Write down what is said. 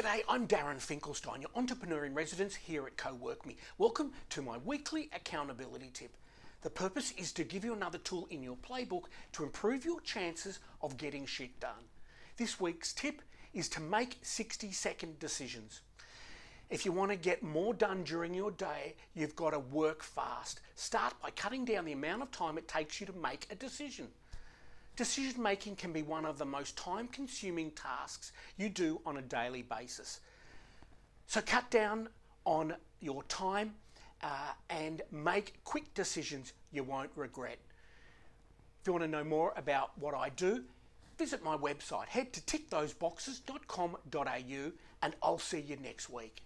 G'day, I'm Darren Finkelstein, your entrepreneur in residence here at CoworkMe. Welcome to my weekly accountability tip. The purpose is to give you another tool in your playbook to improve your chances of getting shit done. This week's tip is to make 60-second decisions. If you want to get more done during your day, you've got to work fast. Start by cutting down the amount of time it takes you to make a decision. Decision making can be one of the most time-consuming tasks you do on a daily basis. So cut down on your time and make quick decisions you won't regret. If you want to know more about what I do, visit my website. Head to tickthoseboxes.com.au and I'll see you next week.